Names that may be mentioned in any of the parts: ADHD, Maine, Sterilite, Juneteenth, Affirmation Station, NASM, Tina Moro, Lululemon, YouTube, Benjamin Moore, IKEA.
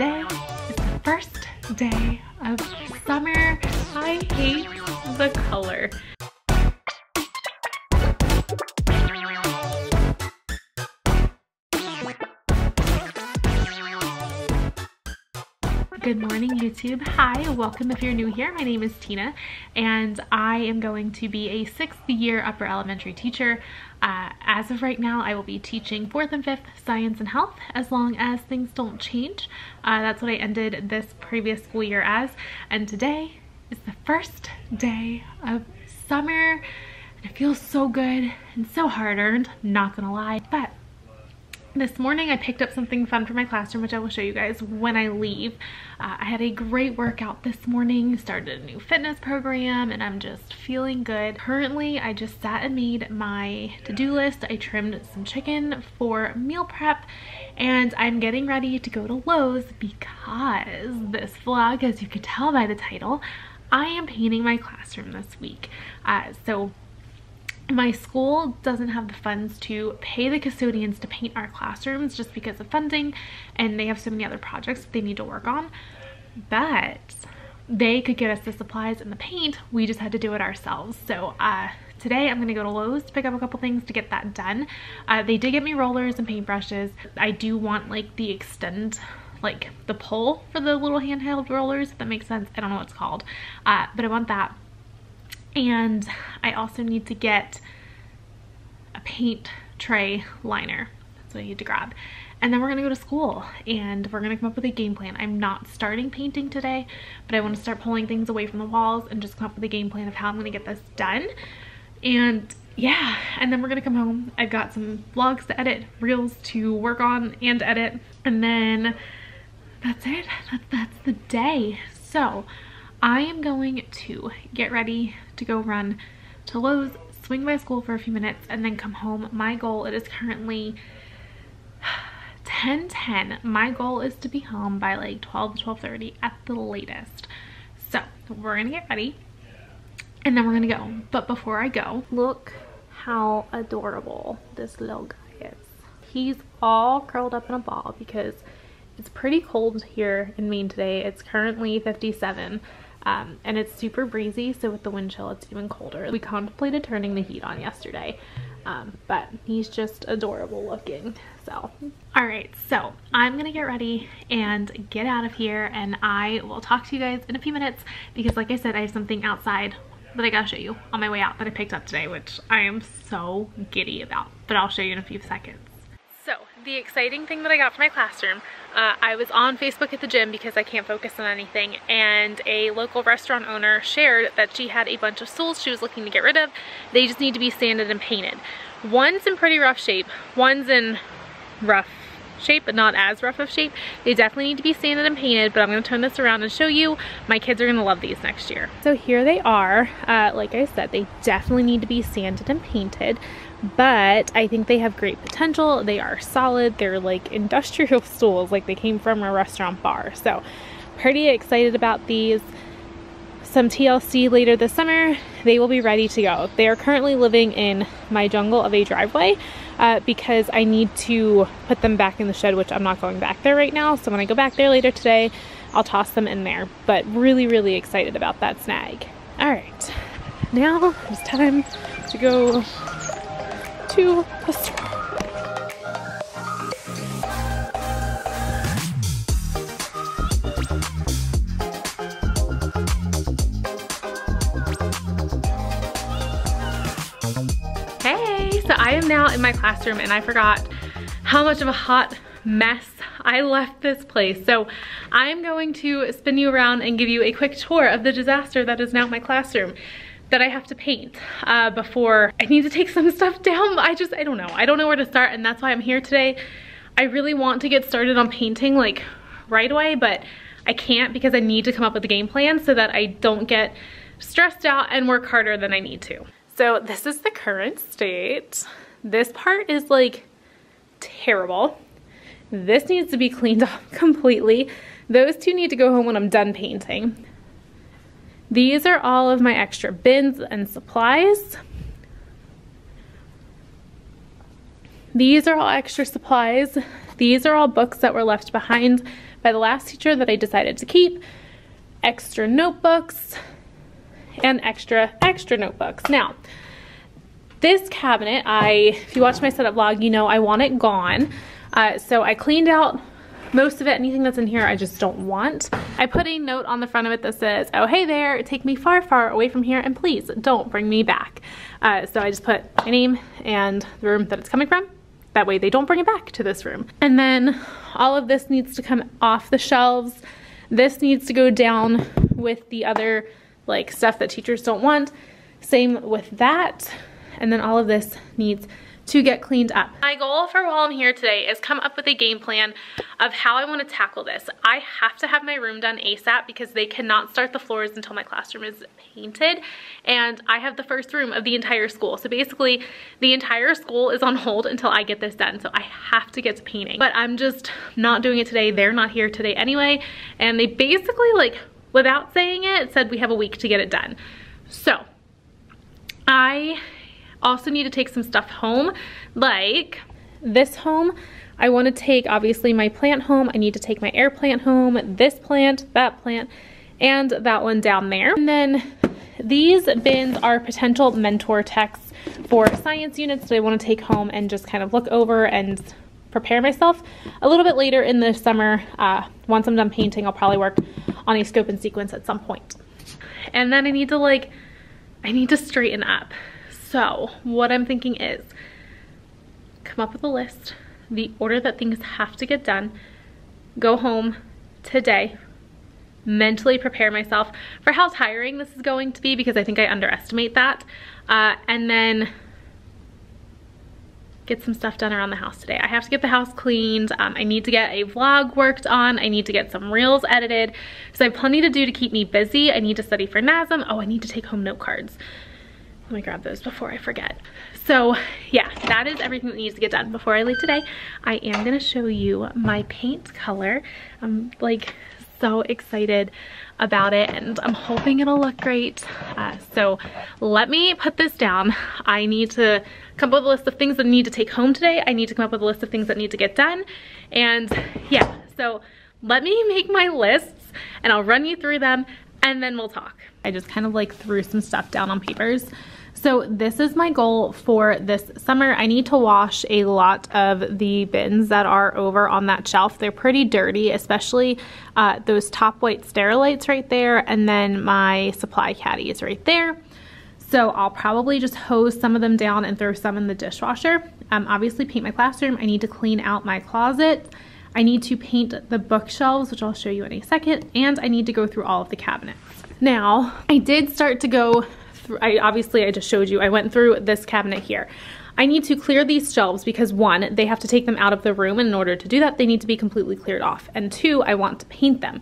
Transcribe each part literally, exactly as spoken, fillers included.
today is the first day of summer. I hate the color. Good morning, YouTube. Hi, welcome if you're new here. My name is Tina, and I am going to be a sixth year upper elementary teacher. Uh, as of right now, I will be teaching fourth and fifth science and health as long as things don't change. Uh, that's what I ended this previous school year as, and today is the first day of summer, and it feels so good and so hard-earned, not gonna lie, but this morning I picked up something fun for my classroom, which I will show you guys when I leave. Uh, I had a great workout this morning, started a new fitness program, and I'm just feeling good. Currently, I just sat and made my to-do list. I trimmed some chicken for meal prep, and I'm getting ready to go to Lowe's because this vlog, as you can tell by the title, I am painting my classroom this week. Uh, so. My school doesn't have the funds to pay the custodians to paint our classrooms just because of funding, and they have so many other projects that they need to work on, but they could get us the supplies and the paint. We just had to do it ourselves. So uh, today I'm gonna go to Lowe's to pick up a couple things to get that done. Uh, they did get me rollers and paintbrushes. I do want like the extend, like the pole for the little handheld rollers, if that makes sense. I don't know what it's called, uh, but I want that. And I also need to get a paint tray liner. That's what I need to grab. And then we're gonna go to school and we're gonna come up with a game plan. I'm not starting painting today, but I wanna start pulling things away from the walls and just come up with a game plan of how I'm gonna get this done. And yeah, and then we're gonna come home. I've got some vlogs to edit, reels to work on and edit. And then that's it, that's, that's the day. So I am going to get ready to go run to Lowe's, swing by school for a few minutes, and then come home. My goal, it is currently ten ten. My goal is to be home by like twelve to twelve thirty at the latest. So we're gonna get ready and then we're gonna go. But before I go, look how adorable this little guy is. He's all curled up in a ball because it's pretty cold here in Maine today. It's currently fifty-seven. Um, and it's super breezy, so with the wind chill it's even colder. We contemplated turning the heat on yesterday, um, but he's just adorable looking. So all right, so I'm gonna get ready and get out of here, and I will talk to you guys in a few minutes because like I said, I have something outside that I gotta show you on my way out that I picked up today, which I am so giddy about, but I'll show you in a few seconds. So the exciting thing that I got for my classroom, uh, I was on Facebook at the gym because I can't focus on anything, and a local restaurant owner shared that she had a bunch of stools she was looking to get rid of. They just need to be sanded and painted. One's in pretty rough shape, one's in rough shape but not as rough of shape. They definitely need to be sanded and painted, but I'm gonna turn this around and show you. My kids are gonna love these next year. So here they are. Uh, like I said, they definitely need to be sanded and painted, but I think they have great potential. They are solid. They're like industrial stools, like they came from a restaurant bar. So pretty excited about these. Some T L C later this summer, they will be ready to go. They are currently living in my jungle of a driveway uh, because I need to put them back in the shed, which I'm not going back there right now. So when I go back there later today, I'll toss them in there, but really, really excited about that snag. All right, now it's time to go to the store. I am now in my classroom, and I forgot how much of a hot mess I left this place. So I'm going to spin you around and give you a quick tour of the disaster that is now my classroom that I have to paint uh, before I need to take some stuff down. I just, I don't know. I don't know where to start, and that's why I'm here today. I really want to get started on painting like right away, but I can't because I need to come up with a game plan so that I don't get stressed out and work harder than I need to. So this is the current state. This part is like terrible. This needs to be cleaned up completely. Those two need to go home when I'm done painting. These are all of my extra bins and supplies. These are all extra supplies. These are all books that were left behind by the last teacher that I decided to keep, extra notebooks, and extra, extra notebooks. Now, this cabinet, I, if you watch my setup vlog, you know I want it gone. Uh, so I cleaned out most of it. Anything that's in here I just don't want. I put a note on the front of it that says, oh, hey there, take me far, far away from here, and please don't bring me back. Uh, so I just put my name and the room that it's coming from. That way they don't bring it back to this room. And then all of this needs to come off the shelves. This needs to go down with the other like stuff that teachers don't want. Same with that. And then all of this needs to get cleaned up. My goal for while I'm here today is come up with a game plan of how I want to tackle this. I have to have my room done ASAP because they cannot start the floors until my classroom is painted, and I have the first room of the entire school. So basically the entire school is on hold until I get this done. So I have to get to painting, but I'm just not doing it today. They're not here today anyway. And they basically, like, without saying it, said we have a week to get it done. So I also need to take some stuff home, like this home. I want to take, obviously, my plant home. I need to take my air plant home, this plant, that plant, and that one down there. And then these bins are potential mentor texts for science units that I want to take home and just kind of look over and prepare myself. A little bit later in the summer, uh, once I'm done painting, I'll probably work on a scope and sequence at some point. And then I need to, like, I need to straighten up. So what I'm thinking is come up with a list, the order that things have to get done, go home today, mentally prepare myself for how tiring this is going to be because I think I underestimate that, uh, and then get some stuff done around the house today. I have to get the house cleaned. Um, I need to get a vlog worked on. I need to get some reels edited. So I have plenty to do to keep me busy. I need to study for NASM. Oh, I need to take home note cards. Let me grab those before I forget. So yeah, that is everything that needs to get done before I leave today. I am gonna show you my paint color. I'm like so excited about it and I'm hoping it'll look great. Uh, so let me put this down. I need to come up with a list of things that I need to take home today. I need to come up with a list of things that need to get done. And yeah, so let me make my lists and I'll run you through them and then we'll talk. I just kind of like threw some stuff down on papers. So this is my goal for this summer. I need to wash a lot of the bins that are over on that shelf. They're pretty dirty, especially uh, those top white Sterilites right there, and then my supply caddy is right there. So I'll probably just hose some of them down and throw some in the dishwasher. Um, obviously paint my classroom. I need to clean out my closet. I need to paint the bookshelves, which I'll show you in a second, and I need to go through all of the cabinets. Now, I did start to go through, I obviously I just showed you, I went through this cabinet here. I need to clear these shelves because one, they have to take them out of the room, and in order to do that, they need to be completely cleared off. And two, I want to paint them.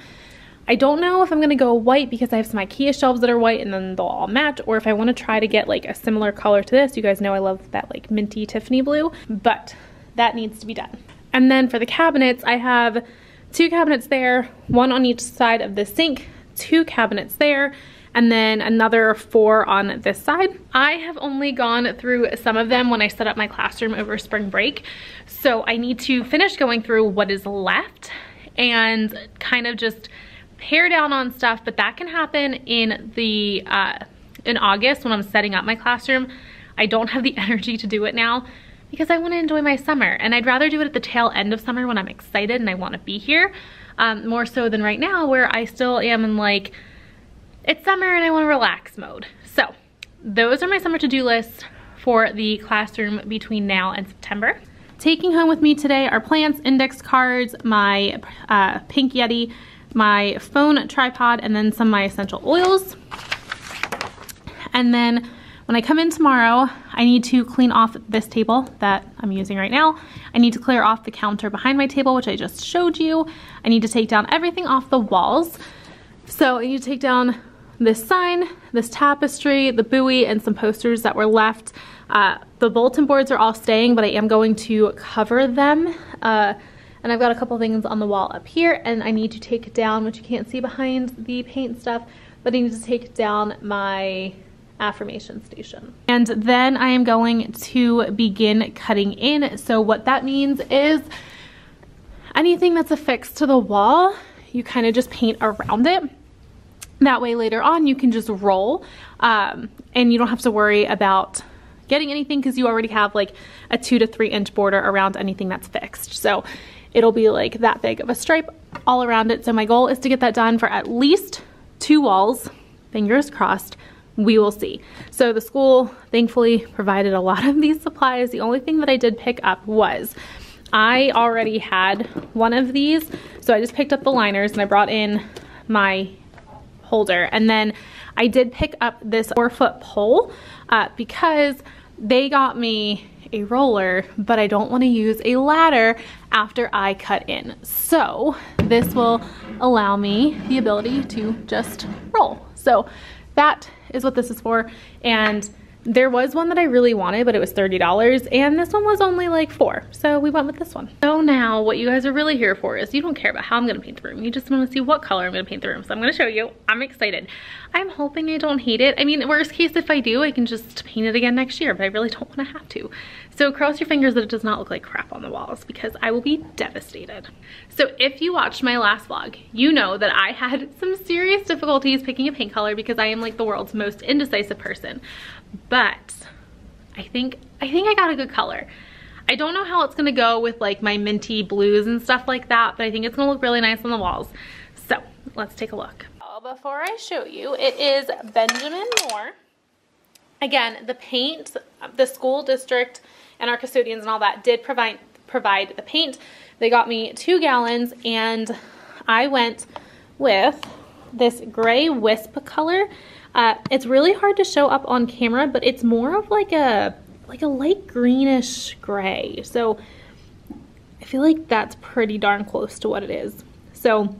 I don't know if I'm gonna go white because I have some IKEA shelves that are white and then they'll all match, or if I wanna try to get like a similar color to this. You guys know I love that like minty Tiffany blue, but that needs to be done. And then for the cabinets, I have two cabinets there, one on each side of the sink, two cabinets there, and then another four on this side. I have only gone through some of them when I set up my classroom over spring break. So I need to finish going through what is left and kind of just pare down on stuff, but that can happen in the uh, in August when I'm setting up my classroom. I don't have the energy to do it now, because I want to enjoy my summer, and I'd rather do it at the tail end of summer when I'm excited and I want to be here, um, more so than right now where I still am in like, it's summer and I want to relax mode. So those are my summer to-do lists for the classroom between now and September. Taking home with me today are plants, index cards, my uh, pink Yeti, my phone tripod, and then some of my essential oils. And then when I come in tomorrow, I need to clean off this table that I'm using right now. I need to clear off the counter behind my table, which I just showed you. I need to take down everything off the walls. So I need to take down this sign, this tapestry, the buoy, and some posters that were left. Uh, the bulletin boards are all staying, but I am going to cover them. Uh, and I've got a couple things on the wall up here, and I need to take down, which you can't see behind the paint stuff, but I need to take down my affirmation station. And then I am going to begin cutting in. So what that means is anything that's affixed to the wall, you kind of just paint around it. That way later on you can just roll um, and you don't have to worry about getting anything because you already have like a two to three inch border around anything that's fixed. So it'll be like that big of a stripe all around it. So my goal is to get that done for at least two walls, fingers crossed. We will see. So the school thankfully provided a lot of these supplies. The only thing that I did pick up was, I already had one of these, so I just picked up the liners and I brought in my holder. And then I did pick up this four foot pole uh, because they got me a roller, but I don't want to use a ladder after I cut in. So this will allow me the ability to just roll. So that is what this is for. And there was one that I really wanted, but it was thirty dollars, and this one was only like four, so we went with this one. So now what you guys are really here for is you don't care about how I'm gonna paint the room, you just wanna see what color I'm gonna paint the room. So I'm gonna show you, I'm excited. I'm hoping I don't hate it. I mean, worst case, if I do, I can just paint it again next year, but I really don't wanna have to. So cross your fingers that it does not look like crap on the walls, because I will be devastated. So if you watched my last vlog, you know that I had some serious difficulties picking a paint color because I am like the world's most indecisive person. But I think I think I got a good color. I don't know how it's gonna go with like my minty blues and stuff like that, but I think it's gonna look really nice on the walls. So let's take a look. Before I show you, it is Benjamin Moore. Again, the paint, the school district and our custodians and all that did provide provide the paint. They got me two gallons and I went with this gray wisp color. Uh, it's really hard to show up on camera, but it's more of like a like a light greenish gray. So I feel like that's pretty darn close to what it is. So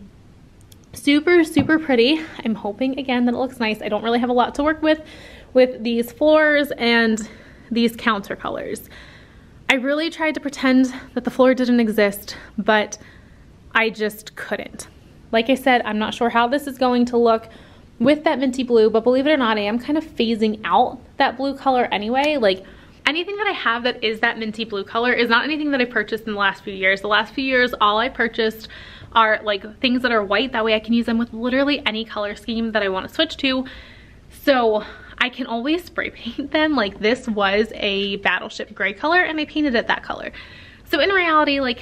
super, super pretty. I'm hoping again that it looks nice. I don't really have a lot to work with with these floors and these counter colors. I really tried to pretend that the floor didn't exist, but I just couldn't. Like I said, I'm not sure how this is going to look with that minty blue, but believe it or not, I am kind of phasing out that blue color anyway. Like anything that I have that is that minty blue color is not anything that I purchased in the last few years. The last few years, all I purchased are like things that are white. That way I can use them with literally any color scheme that I want to switch to. So I can always spray paint them. Like this was a Battleship gray color and I painted it that color. So in reality, like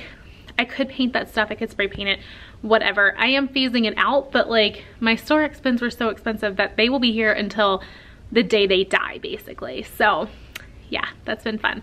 I could paint that stuff, I could spray paint it, whatever. I am phasing it out, but like my store expenses were so expensive that they will be here until the day they die, basically. So yeah, that's been fun.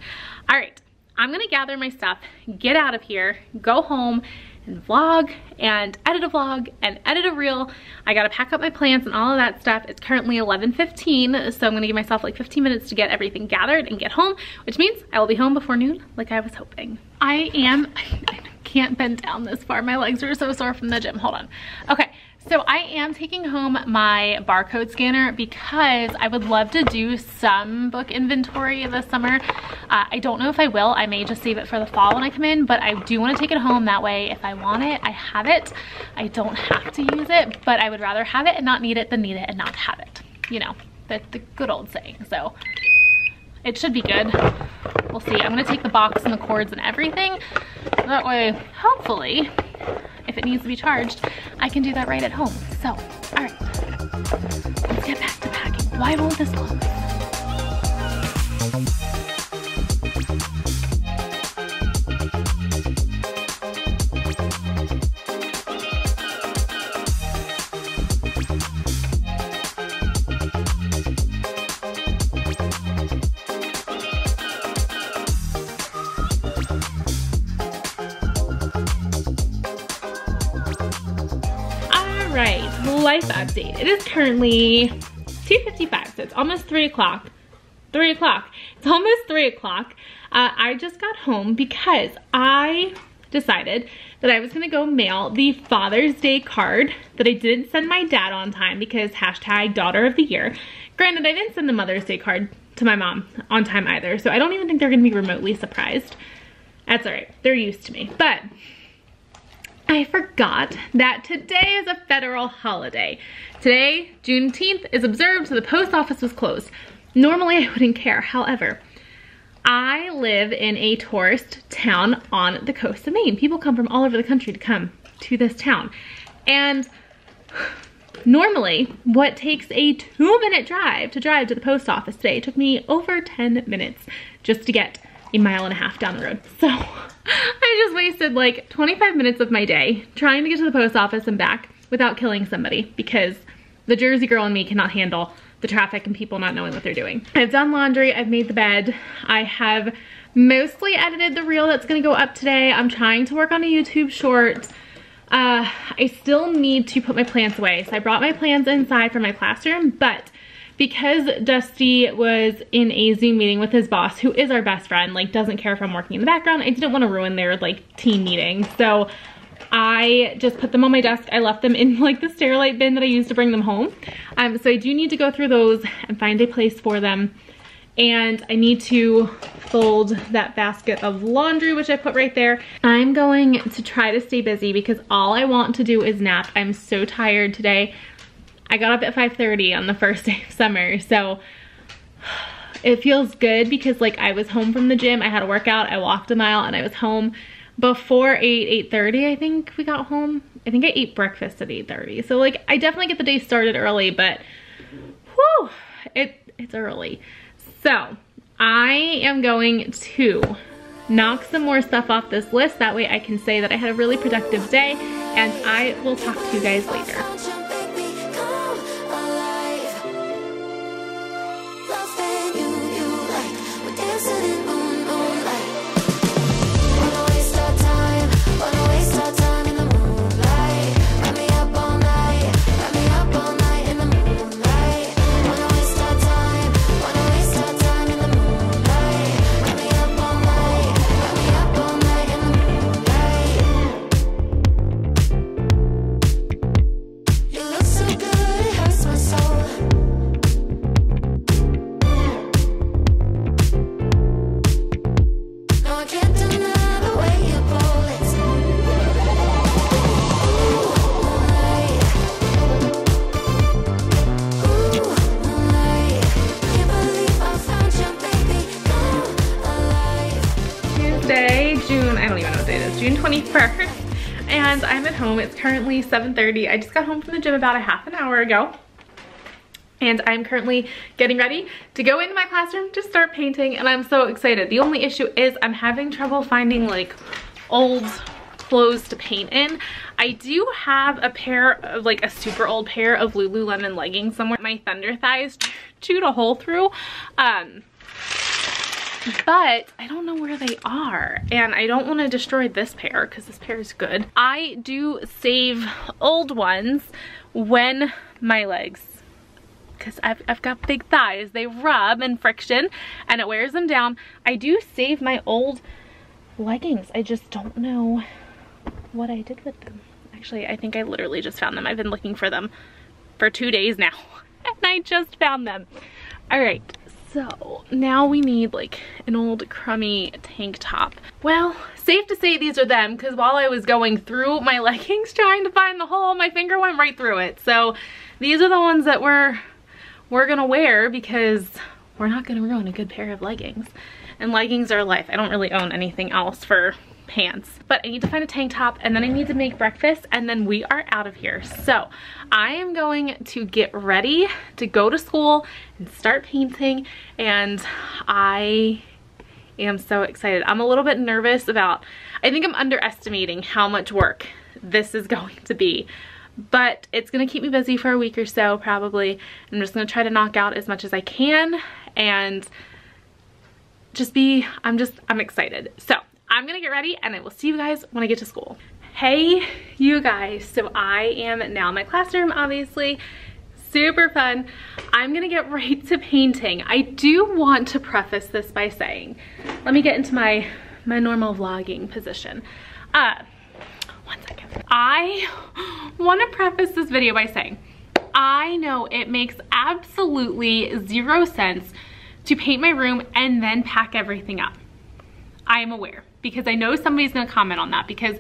All right, I'm gonna gather my stuff, get out of here, go home and vlog and edit a vlog and edit a reel. I gotta pack up my plants and all of that stuff. It's currently eleven fifteen, so I'm gonna give myself like fifteen minutes to get everything gathered and get home, which means I will be home before noon like I was hoping. I am, I can't bend down this far. My legs are so sore from the gym. Hold on. Okay. So I am taking home my barcode scanner because I would love to do some book inventory this summer. Uh, I don't know if I will. I may just save it for the fall when I come in, but I do want to take it home. That way, if I want it, I have it. I don't have to use it, but I would rather have it and not need it than need it and not have it. You know, that's the good old saying. So it should be good. We'll see. I'm going to take the box and the cords and everything. That way, hopefully, if it needs to be charged, I can do that right at home. So, all right, let's get back to packing. Why won't this close? Life update. It is currently two fifty-five, so it's almost three o'clock. three o'clock. It's almost three o'clock. Uh, I just got home because I decided that I was going to go mail the Father's Day card that I didn't send my dad on time because hashtag daughter of the year. Granted, I didn't send the Mother's Day card to my mom on time either, so I don't even think they're going to be remotely surprised. That's all right. They're used to me. But I forgot that today is a federal holiday. Today, Juneteenth, is observed, so the post office was closed. Normally, I wouldn't care. However, I live in a tourist town on the coast of Maine. People come from all over the country to come to this town. And normally, what takes a two minute drive to drive to the post office today took me over ten minutes just to get a mile and a half down the road. So I just wasted like twenty-five minutes of my day trying to get to the post office and back without killing somebody, because the Jersey girl in me cannot handle the traffic and people not knowing what they're doing. I've done laundry, I've made the bed, I have mostly edited the reel that's gonna go up today. I'm trying to work on a YouTube short. Uh, I still need to put my plants away. So I brought my plants inside from my classroom, but because Dusty was in a Zoom meeting with his boss, who is our best friend, like doesn't care if I'm working in the background, I didn't wanna ruin their like team meeting. So I just put them on my desk. I left them in like the Sterilite bin that I used to bring them home. Um, so I do need to go through those and find a place for them. And I need to fold that basket of laundry, which I put right there. I'm going to try to stay busy because all I want to do is nap. I'm so tired today. I got up at five thirty on the first day of summer, so it feels good because like I was home from the gym, I had a workout, I walked a mile, and I was home before eight, eight thirty, I think we got home. I think I ate breakfast at eight thirty. So like I definitely get the day started early, but whew, it, it's early. So I am going to knock some more stuff off this list. That way I can say that I had a really productive day, and I will talk to you guys later. June twenty-first, and I'm at home. It's currently seven thirty. I just got home from the gym about a half an hour ago, and I'm currently getting ready to go into my classroom to start painting, and I'm so excited. The only issue is I'm having trouble finding like old clothes to paint in. I do have a pair of like a super old pair of Lululemon leggings somewhere. My thunder thighs chewed a hole through. Um, But I don't know where they are, and I don't want to destroy this pair because this pair is good. I do save old ones when my legs, because I've, I've got big thighs, they rub and friction and it wears them down. I do save my old leggings. I just don't know what I did with them. Actually, I think I literally just found them. I've been looking for them for two days now and I just found them. All right. So now we need like an old crummy tank top. Well, safe to say these are them, because while I was going through my leggings trying to find the hole, my finger went right through it. So these are the ones that we're, we're gonna wear, because we're not gonna ruin a good pair of leggings. And leggings are life. I don't really own anything else for pants, but I need to find a tank top, and then I need to make breakfast, and then we are out of here. So I am going to get ready to go to school and start painting, and I am so excited. I'm a little bit nervous about, I think I'm underestimating how much work this is going to be, but it's gonna keep me busy for a week or so probably. I'm just gonna try to knock out as much as I can and just be, I'm just, I'm excited. So I'm gonna get ready, and I will see you guys when I get to school. Hey, you guys. So I am now in my classroom, obviously. Super fun. I'm gonna get right to painting. I do want to preface this by saying, let me get into my, my normal vlogging position. Uh, one second. I wanna preface this video by saying, I know it makes absolutely zero sense to paint my room and then pack everything up. I am aware, because I know somebody's gonna comment on that, because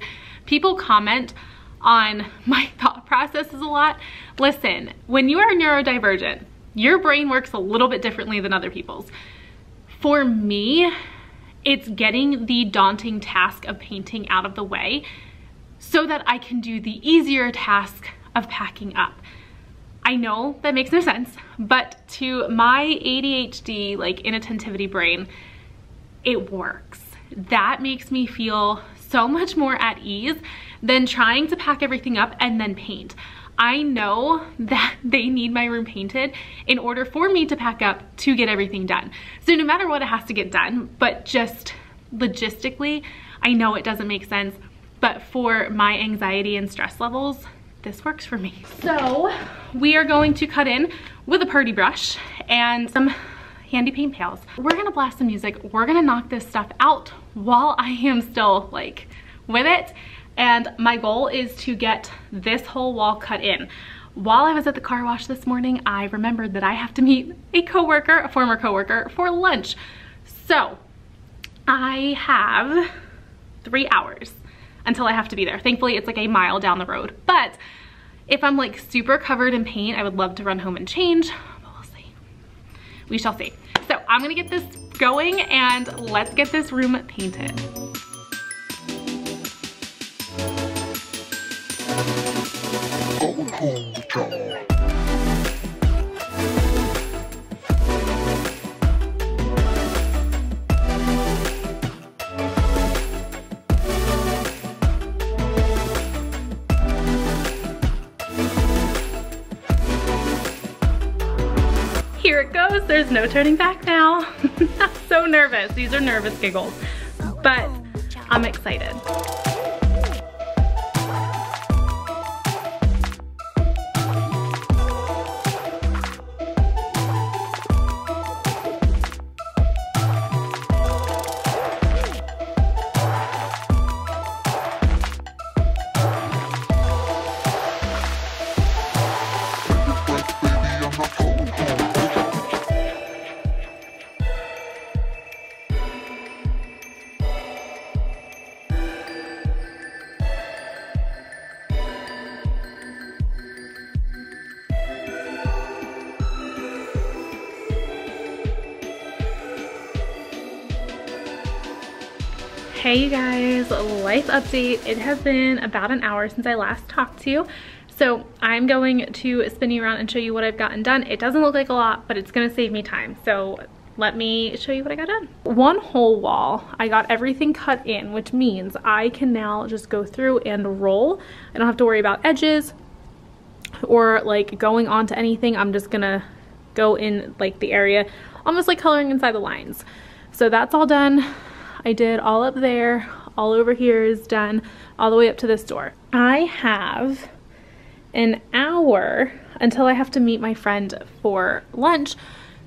people comment on my thought processes a lot. Listen, when you are neurodivergent, your brain works a little bit differently than other people's. For me, It's getting the daunting task of painting out of the way so that I can do the easier task of packing up. I know that makes no sense, but to my A D H D, like inattentivity brain, it works. That makes me feel so much more at ease than trying to pack everything up and then paint. I know that they need my room painted in order for me to pack up to get everything done. So no matter what, it has to get done, but just logistically, I know it doesn't make sense, but for my anxiety and stress levels, this works for me. So we are going to cut in with a putty brush and some handy paint pails. We're gonna blast some music. We're gonna knock this stuff out while I am still like with it. And my goal is to get this whole wall cut in. While I was at the car wash this morning, I remembered that I have to meet a coworker, a former coworker, for lunch. So I have three hours until I have to be there. Thankfully, it's like a mile down the road. But if I'm like super covered in paint, I would love to run home and change, but we'll see. We shall see. So I'm gonna get this going and let's get this room painted. Going home with y'all. Here it goes, there's no turning back now. I'm so nervous, these are nervous giggles, but I'm excited. Hey you guys, life update. It has been about an hour since I last talked to you. So I'm going to spin you around and show you what I've gotten done. It doesn't look like a lot, but it's gonna save me time. So let me show you what I got done. One whole wall, I got everything cut in, which means I can now just go through and roll. I don't have to worry about edges or like going onto anything. I'm just gonna go in like the area, almost like coloring inside the lines. So that's all done. I did all up there, all over here is done, all the way up to this door. I have an hour until I have to meet my friend for lunch.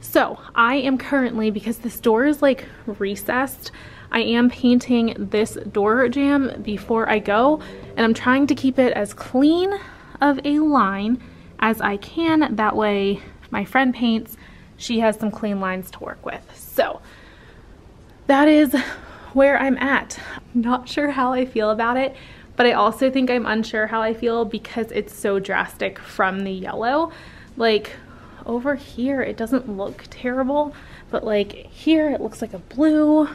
So I am currently, because this door is like recessed, I am painting this door jamb before I go, and I'm trying to keep it as clean of a line as I can. That way, if my friend paints, she has some clean lines to work with. So that is where I'm at. I'm not sure how I feel about it, but I also think I'm unsure how I feel because it's so drastic from the yellow. Like over here, it doesn't look terrible, but like here, it looks like a blue.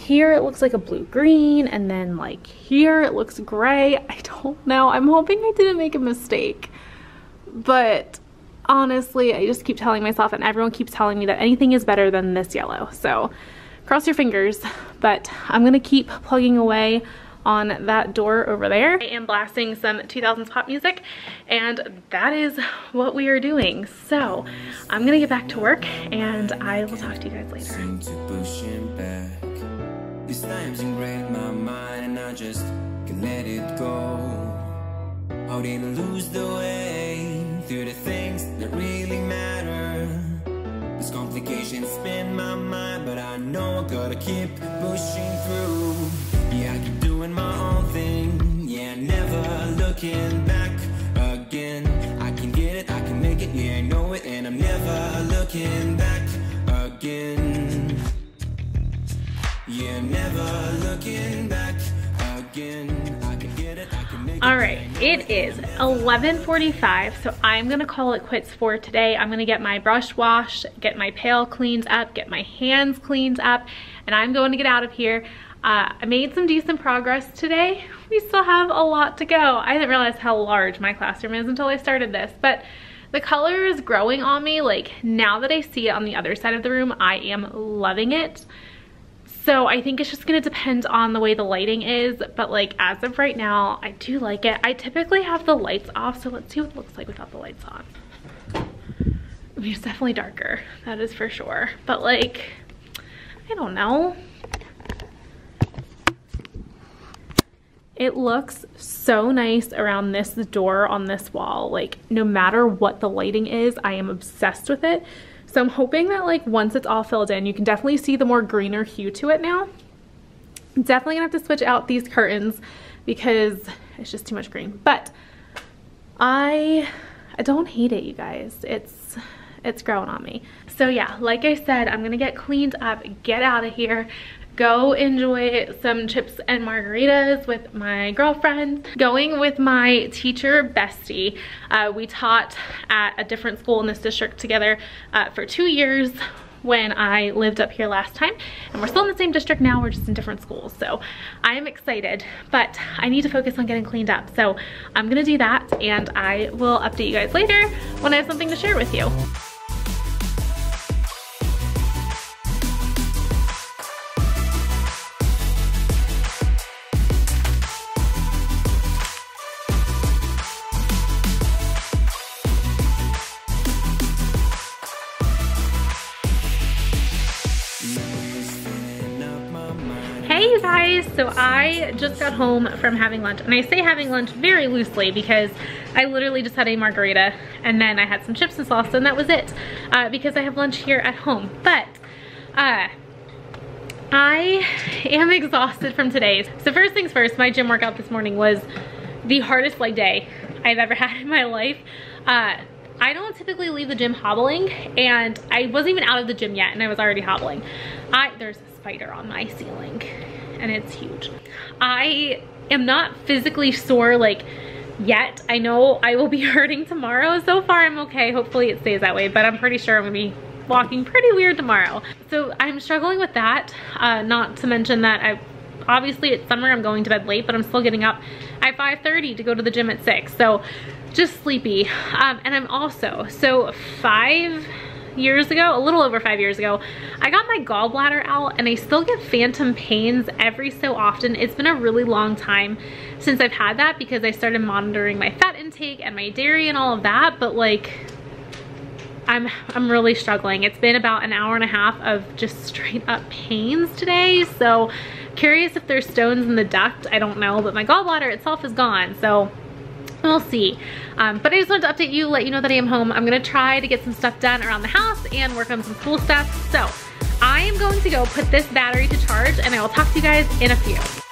Here, it looks like a blue-green, and then like here, it looks gray. I don't know. I'm hoping I didn't make a mistake, but honestly, I just keep telling myself, and everyone keeps telling me that anything is better than this yellow. So cross your fingers, but I'm gonna keep plugging away on that door over there. I am blasting some two thousands pop music, and that is what we are doing. So I'm gonna get back to work, and I will talk to you guys later. Seem to pushing back. These times ingrained my mind, I just can let it go. I didn't lose the way through the things that really matter. These complications spin my mind, but I know I gotta keep pushing through. Yeah, I keep doing my own thing. Yeah, never looking back again. I can get it, I can make it, yeah, I know it, and I'm never looking back again. Yeah, never looking back again. I can get it, I can make it. All right, it is eleven forty-five, so I'm gonna call it quits for today. I'm gonna get my brush washed, get my pail cleaned up, get my hands cleaned up, and I'm going to get out of here. Uh, I made some decent progress today. We still have a lot to go. I didn't realize how large my classroom is until I started this, but the color is growing on me. Like, now that I see it on the other side of the room, I am loving it. So I think it's just gonna depend on the way the lighting is, but like as of right now, I do like it. I typically have the lights off, so let's see what it looks like without the lights on. I mean, it's definitely darker, that is for sure. But like, I don't know. It looks so nice around this door on this wall. Like, no matter what the lighting is, I am obsessed with it. So I'm hoping that like once it's all filled in, you can definitely see the more greener hue to it now. I'm definitely gonna have to switch out these curtains because it's just too much green. But I I don't hate it, you guys. It's it's growing on me. So yeah, like I said, I'm gonna get cleaned up, get out of here, go enjoy some chips and margaritas with my girlfriend. Going with my teacher bestie. Uh, we taught at a different school in this district together uh, for two years when I lived up here last time. And we're still in the same district now, we're just in different schools. So I'm excited, but I need to focus on getting cleaned up. So I'm gonna do that, and I will update you guys later when I have something to share with you. So I just got home from having lunch, and I say having lunch very loosely because I literally just had a margarita and then I had some chips and salsa, and that was it, uh, because I have lunch here at home. But uh, I am exhausted from today. So first things first, my gym workout this morning was the hardest leg day I've ever had in my life. Uh, I don't typically leave the gym hobbling, and I wasn't even out of the gym yet and I was already hobbling. I, there's a spider on my ceiling. And it's huge. I am not physically sore like yet. I know I will be hurting tomorrow. So far I'm okay. Hopefully it stays that way, but I'm pretty sure I'm gonna be walking pretty weird tomorrow. So I'm struggling with that. Uh, not to mention that I obviously it's summer, I'm going to bed late, but I'm still getting up at five thirty to go to the gym at six. So just sleepy. Um, and I'm also, so five years ago, a little over five years ago, I got my gallbladder out, and I still get phantom pains every so often. It's been a really long time since I've had that because I started monitoring my fat intake and my dairy and all of that, but like I'm, I'm really struggling. It's been about an hour and a half of just straight up pains today, so curious if there's stones in the duct. I don't know, but my gallbladder itself is gone, so we'll see. Um, but I just wanted to update you, let you know that I am home. I'm gonna try to get some stuff done around the house and work on some school stuff. So I am going to go put this battery to charge, and I will talk to you guys in a few.